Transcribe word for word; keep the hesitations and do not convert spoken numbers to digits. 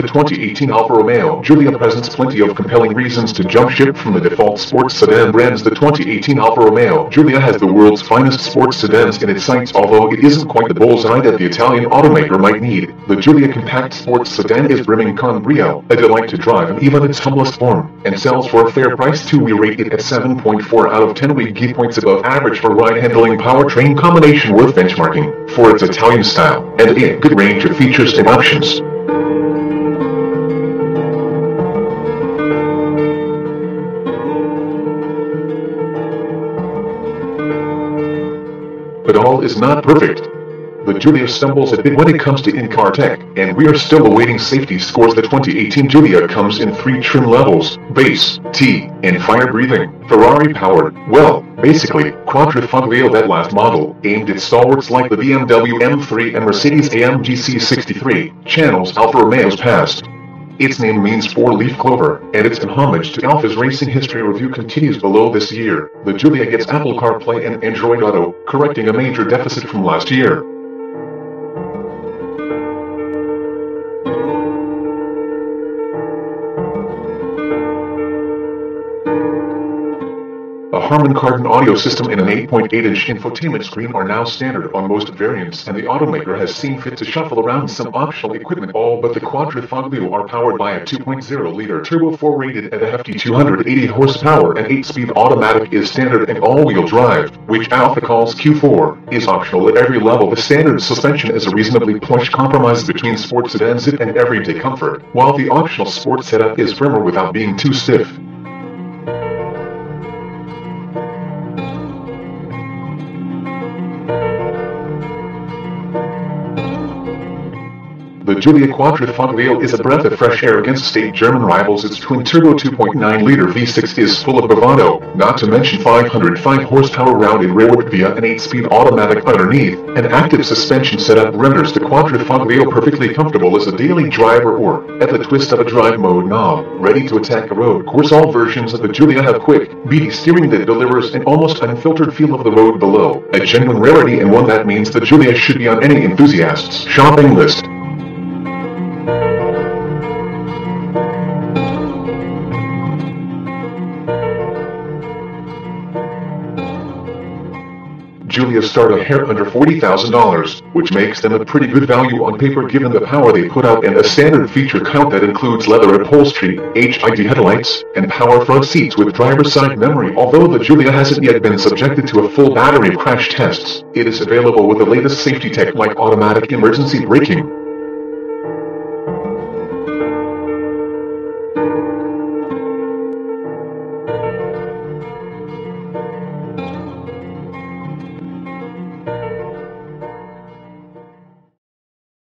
The twenty eighteen Alfa Romeo Giulia presents plenty of compelling reasons to jump ship from the default sports sedan brands. The twenty eighteen Alfa Romeo Giulia has the world's finest sports sedans in its sights, although it isn't quite the bullseye that the Italian automaker might need. The Giulia compact sports sedan is brimming con brio, a delight to drive in even its humblest form, and sells for a fair price too. We rate it at seven point four out of ten. We give points above average for ride-handling, powertrain combination worth benchmarking for its Italian style, and a good range of features and options. But all is not perfect. The Giulia stumbles a bit when it comes to in-car tech, and we are still awaiting safety scores. The twenty eighteen Giulia comes in three trim levels: Base, T, and fire-breathing. Ferrari-powered, well, basically, Quadrifoglio. That last model, aimed at stalwarts like the B M W M three and Mercedes A M G C sixty-three, channels Alfa Romeo's past. Its name means four-leaf clover, and it's an homage to Alfa's racing history. Review continues below. This year, the Giulia gets Apple CarPlay and Android Auto, correcting a major deficit from last year. A Harman Kardon audio system and an eight point eight inch infotainment screen are now standard on most variants, and the automaker has seen fit to shuffle around some optional equipment. All but the Quadrifoglio are powered by a two point oh liter turbo four, rated at a hefty two hundred eighty horsepower, and eight speed automatic is standard, and all-wheel drive, which Alfa calls Q four, is optional at every level. The standard suspension is a reasonably plush compromise between sports sedans and everyday comfort, while the optional sports setup is firmer without being too stiff. The Giulia Quadrifoglio is a breath of fresh air against state German rivals. Its twin-turbo two point nine liter V six is full of bravado, not to mention five hundred five horsepower rounded rearward via an eight speed automatic underneath. An active suspension setup renders the Quadrifoglio perfectly comfortable as a daily driver or, at the twist of a drive mode knob, ready to attack a road course. All versions of the Giulia have quick, beady steering that delivers an almost unfiltered feel of the road below, a genuine rarity, and one that means the Giulia should be on any enthusiast's shopping list. Giulia start a hair under forty thousand dollars, which makes them a pretty good value on paper given the power they put out and a standard feature count that includes leather upholstery, H I D headlights, and power front seats with driver's side memory. Although the Giulia hasn't yet been subjected to a full battery of crash tests, it is available with the latest safety tech like automatic emergency braking.